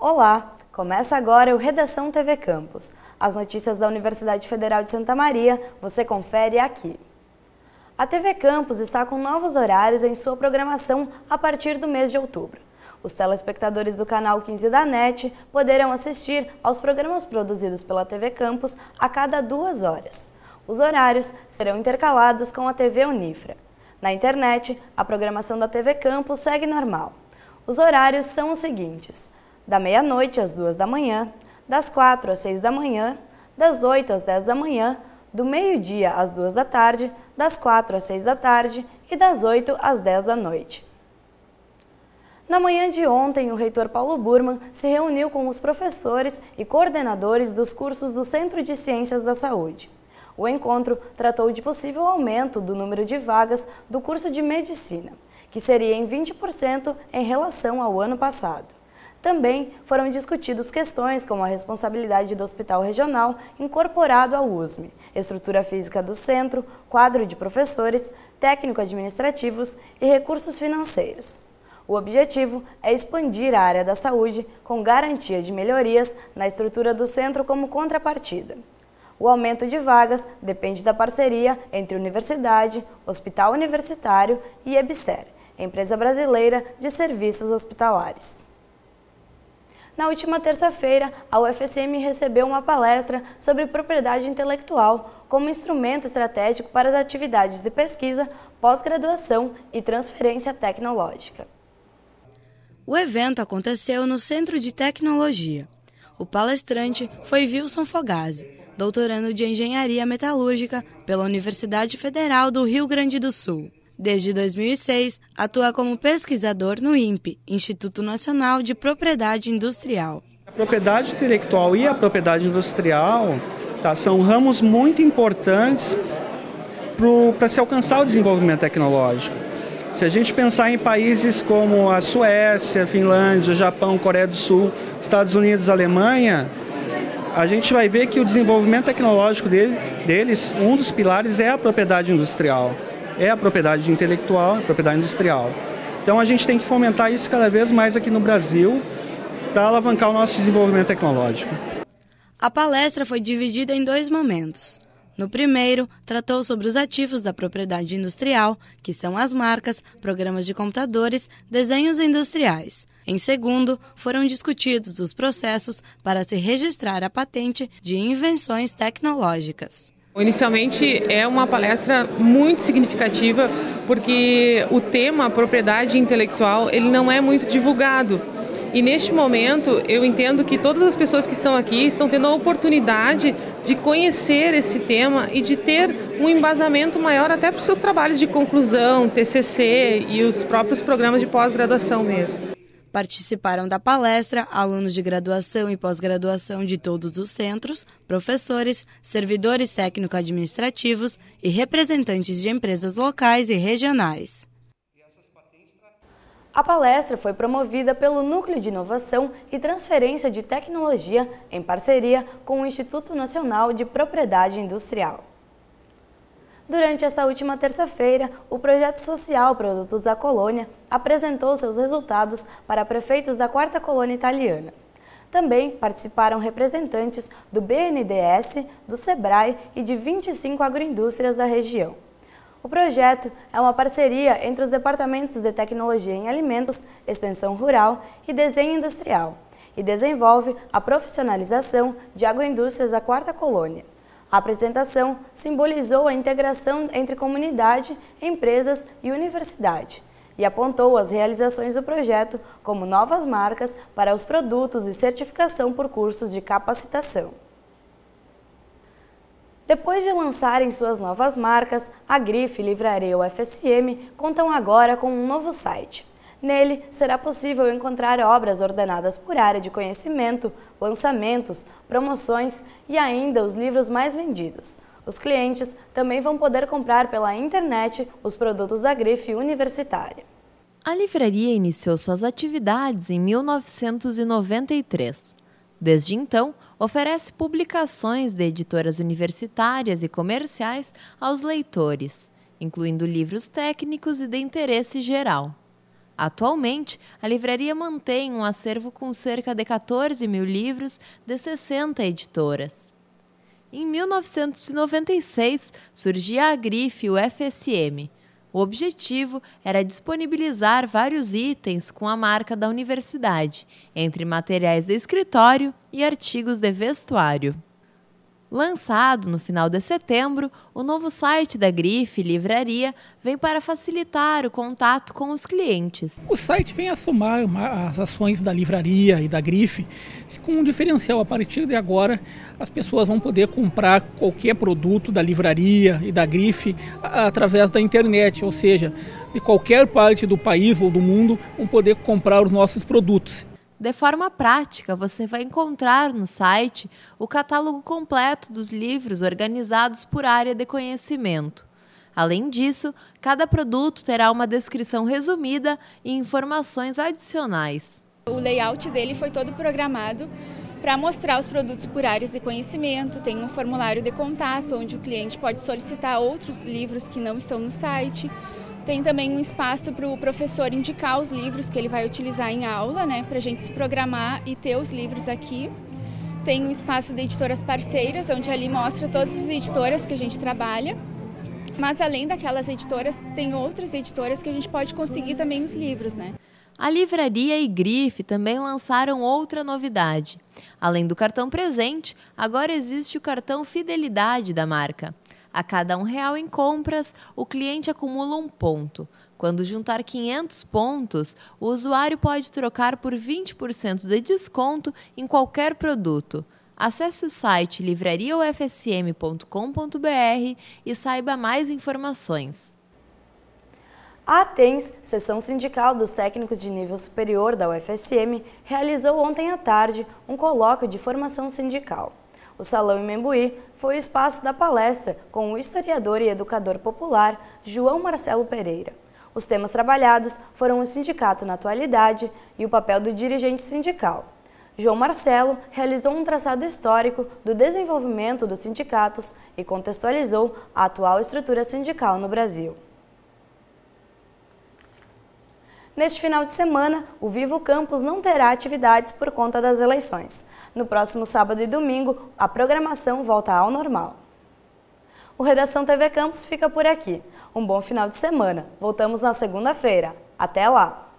Olá! Começa agora o Redação TV Campus. As notícias da Universidade Federal de Santa Maria você confere aqui. A TV Campus está com novos horários em sua programação a partir do mês de outubro. Os telespectadores do canal 15 da NET poderão assistir aos programas produzidos pela TV Campus a cada 2 horas. Os horários serão intercalados com a TV Unifra. Na internet, a programação da TV Campus segue normal. Os horários são os seguintes: da meia-noite às 2 da manhã, das 4 às 6 da manhã, das 8 às 10 da manhã, do meio-dia às 2 da tarde, das 4 às 6 da tarde e das 8 às 10 da noite. Na manhã de ontem, o reitor Paulo Burman se reuniu com os professores e coordenadores dos cursos do Centro de Ciências da Saúde. O encontro tratou de possível aumento do número de vagas do curso de Medicina, que seria em 20% em relação ao ano passado. Também foram discutidas questões como a responsabilidade do Hospital Regional incorporado ao USME, estrutura física do centro, quadro de professores, técnico-administrativos e recursos financeiros. O objetivo é expandir a área da saúde com garantia de melhorias na estrutura do centro como contrapartida. O aumento de vagas depende da parceria entre universidade, hospital universitário e EBSER, empresa brasileira de serviços hospitalares. Na última terça-feira, a UFSM recebeu uma palestra sobre propriedade intelectual como instrumento estratégico para as atividades de pesquisa, pós-graduação e transferência tecnológica. O evento aconteceu no Centro de Tecnologia. O palestrante foi Wilson Fogazzi, doutorando de Engenharia Metalúrgica pela Universidade Federal do Rio Grande do Sul. Desde 2006, atua como pesquisador no INPI, Instituto Nacional de Propriedade Industrial. A propriedade intelectual e a propriedade industrial são ramos muito importantes para se alcançar o desenvolvimento tecnológico. Se a gente pensar em países como a Suécia, a Finlândia, o Japão, Coreia do Sul, Estados Unidos, Alemanha, a gente vai ver que o desenvolvimento tecnológico deles, um dos pilares é a propriedade industrial, é a propriedade intelectual, a propriedade industrial. Então a gente tem que fomentar isso cada vez mais aqui no Brasil para alavancar o nosso desenvolvimento tecnológico. A palestra foi dividida em 2 momentos. No primeiro, tratou sobre os ativos da propriedade industrial, que são as marcas, programas de computadores, desenhos industriais. Em segundo, foram discutidos os processos para se registrar a patente de invenções tecnológicas. Inicialmente é uma palestra muito significativa, porque o tema propriedade intelectual ele não é muito divulgado. E neste momento eu entendo que todas as pessoas que estão aqui estão tendo a oportunidade de conhecer esse tema e de ter um embasamento maior até para os seus trabalhos de conclusão, TCC e os próprios programas de pós-graduação mesmo. Participaram da palestra alunos de graduação e pós-graduação de todos os centros, professores, servidores técnico-administrativos e representantes de empresas locais e regionais. A palestra foi promovida pelo Núcleo de Inovação e Transferência de Tecnologia em parceria com o Instituto Nacional de Propriedade Industrial. Durante esta última terça-feira, o projeto social Produtos da Colônia apresentou seus resultados para prefeitos da 4ª Colônia Italiana. Também participaram representantes do BNDES, do Sebrae e de 25 agroindústrias da região. O projeto é uma parceria entre os departamentos de Tecnologia em Alimentos, Extensão Rural e Desenho Industrial e desenvolve a profissionalização de agroindústrias da 4ª Colônia. A apresentação simbolizou a integração entre comunidade, empresas e universidade e apontou as realizações do projeto como novas marcas para os produtos e certificação por cursos de capacitação. Depois de lançarem suas novas marcas, a Grife Livraria UFSM contam agora com um novo site. Nele, será possível encontrar obras ordenadas por área de conhecimento, lançamentos, promoções e ainda os livros mais vendidos. Os clientes também vão poder comprar pela internet os produtos da Grife Universitária. A livraria iniciou suas atividades em 1993. Desde então, oferece publicações de editoras universitárias e comerciais aos leitores, incluindo livros técnicos e de interesse geral. Atualmente, a livraria mantém um acervo com cerca de 14 mil livros de 60 editoras. Em 1996, surgia a Grife UFSM. O objetivo era disponibilizar vários itens com a marca da universidade, entre materiais de escritório e artigos de vestuário. Lançado no final de setembro, o novo site da Grife Livraria vem para facilitar o contato com os clientes. O site vem a somar as ações da livraria e da Grife com um diferencial. A partir de agora, as pessoas vão poder comprar qualquer produto da livraria e da Grife através da internet, ou seja, de qualquer parte do país ou do mundo vão poder comprar os nossos produtos. De forma prática, você vai encontrar no site o catálogo completo dos livros organizados por área de conhecimento. Além disso, cada produto terá uma descrição resumida e informações adicionais. O layout dele foi todo programado para mostrar os produtos por áreas de conhecimento. Tem um formulário de contato onde o cliente pode solicitar outros livros que não estão no site. Tem também um espaço para o professor indicar os livros que ele vai utilizar em aula, né, para a gente se programar e ter os livros aqui. Tem um espaço de editoras parceiras, onde ali mostra todas as editoras que a gente trabalha. Mas além daquelas editoras, tem outras editoras que a gente pode conseguir também os livros, né? A Livraria e Grife também lançaram outra novidade. Além do cartão presente, agora existe o cartão Fidelidade da marca. A cada R$1 em compras, o cliente acumula um ponto. Quando juntar 500 pontos, o usuário pode trocar por 20% de desconto em qualquer produto. Acesse o site livrariaufsm.com.br e saiba mais informações. A ATENS, Seção Sindical dos Técnicos de Nível Superior da UFSM, realizou ontem à tarde um colóquio de formação sindical. O Salão em Membuí foi o espaço da palestra com o historiador e educador popular João Marcelo Pereira. Os temas trabalhados foram o sindicato na atualidade e o papel do dirigente sindical. João Marcelo realizou um traçado histórico do desenvolvimento dos sindicatos e contextualizou a atual estrutura sindical no Brasil. Neste final de semana, o Vivo Campus não terá atividades por conta das eleições. No próximo sábado e domingo, a programação volta ao normal. O Redação TV Campus fica por aqui. Um bom final de semana. Voltamos na segunda-feira. Até lá!